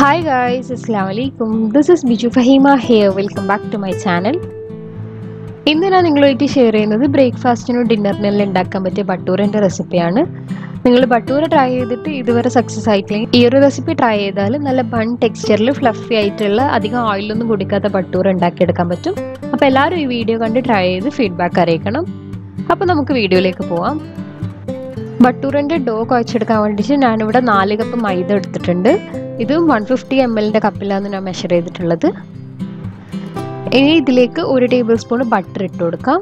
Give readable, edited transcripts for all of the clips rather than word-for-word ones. Hi guys, Assalamualaikum. This is Biju Fahima here. Welcome back to my channel. I will share a breakfast and dinner Batura recipe. If Batura try it, it is success. This recipe try it, bun texture, fluffy, oil and Batura. If you try this video, feedback. Now, video. Batura dough koichedukavandi naan ivda 4 cup maida edutittundu idu 150 ml ന്റെ കപ്പിലാണ് ഞാൻ measure ചെയ്തിട്ടുള്ളത് ഇനി ഇതിലേക്ക് 1 tablespoon butter ഇട്ടു കൊടുക്കാം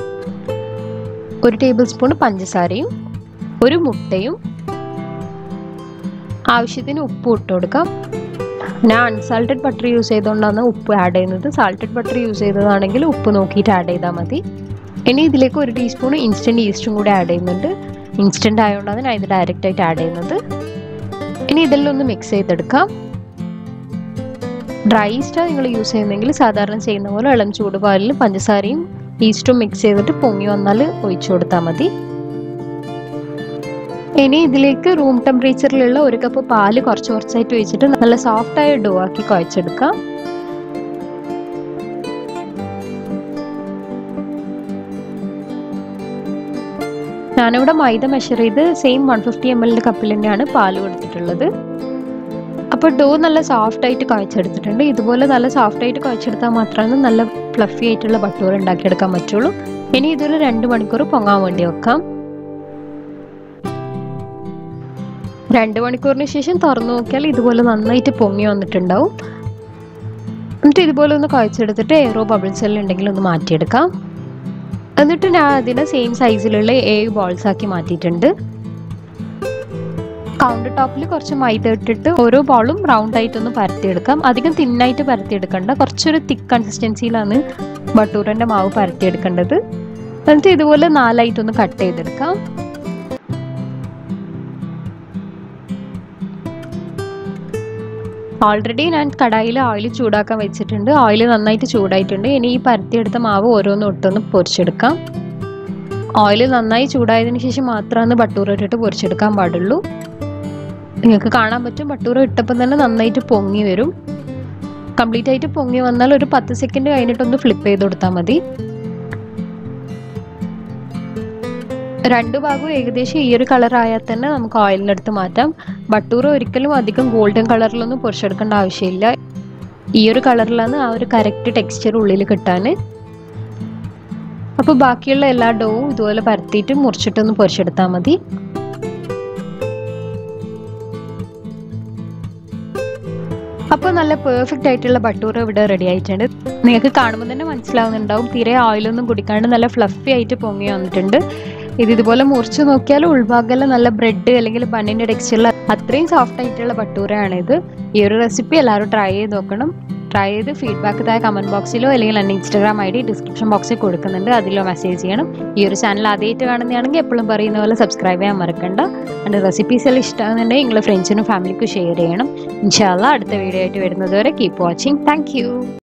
1 tablespoon പഞ്ചസാരയും ഒരു മുട്ടയും ആവശ്യത്തിന് ഉപ്പ് ഇട്ടു കൊടുക്കാം ഞാൻ അൺസാൾട്ടഡ് ബട്ടർ യൂസ് ചെയ്തുകൊണ്ടാണ് ഉപ്പ് ആഡ് ചെയ്യുന്നത് സാൾട്ടഡ് ബട്ടർ യൂസ് ചെയ്തതാണെങ്കിൽ ഉപ്പ് നോക്കിയിട്ട് ആഡ് ചെയ്താൽ മതി ഇനി ഇതിലേക്ക് 1 ടീസ്പൂൺ ഇൻസ്റ്റന്റ് ഈസ്റ്റും കൂടി ആഡ് ചെയ്യുന്നുണ്ട് Instant iron on the either direct add another. Any the lun mix either cup. Dry yeast use in English other and say in the world, alum soda boil, panjasarim, yeast to mix either to pongi on the oichod tamati. Any the lake room temperature lilla or a cup of palik or short side to each other, a soft tire doaki coichedka. I will measure the same 150 ml cup. The dough is soft tight. This is soft tight. Fluffy butter. I will And the same size egg balls. Countertop is round height. That is thin height. It is thick consistency. Butter and mavu. It is cut in 4 light. Already, I have oil and oil. I have Batura ഒരിക്കലും അധികം golden color ലൊന്നും പൊരിച്ചെടുക്കേണ്ട ആവശ്യമില്ല ഈ ഒരു കളറിലാണ് ആ ഒരു correct texture ഉള്ളിൽ കിട്ടാനെ അപ്പോൾ ബാക്കിയുള്ള എല്ലാ ഡോവും ഇതുപോലെ പരത്തിയിട്ട് മുറിച്ചിട്ട് ഒന്ന് പൊരിച്ചെടുത്താൽ മതി അപ്പോൾ നല്ല പെർഫെക്റ്റ് ആയിട്ടുള്ള ബട്ടൂര ഇവിടെ റെഡി ആയിട്ടുണ്ട് നിങ്ങൾക്ക് കാണുമ്പോൾ തന്നെ മനസ്സിലാവുന്നുണ്ടാവും തീരെ ഓയിൽ ഒന്നും കുടിക്കാണ്ട് നല്ല ഫ്ലഫി ആയിട്ട് പൊങ്ങി വന്നിട്ടുണ്ട് This is the bread and bun texture. This is soft This recipe try the feedback in the comment box and Instagram ID in the description box. That's This channel is subscribe and the recipe share Friends and family. Inshallah, keep watching. Thank you.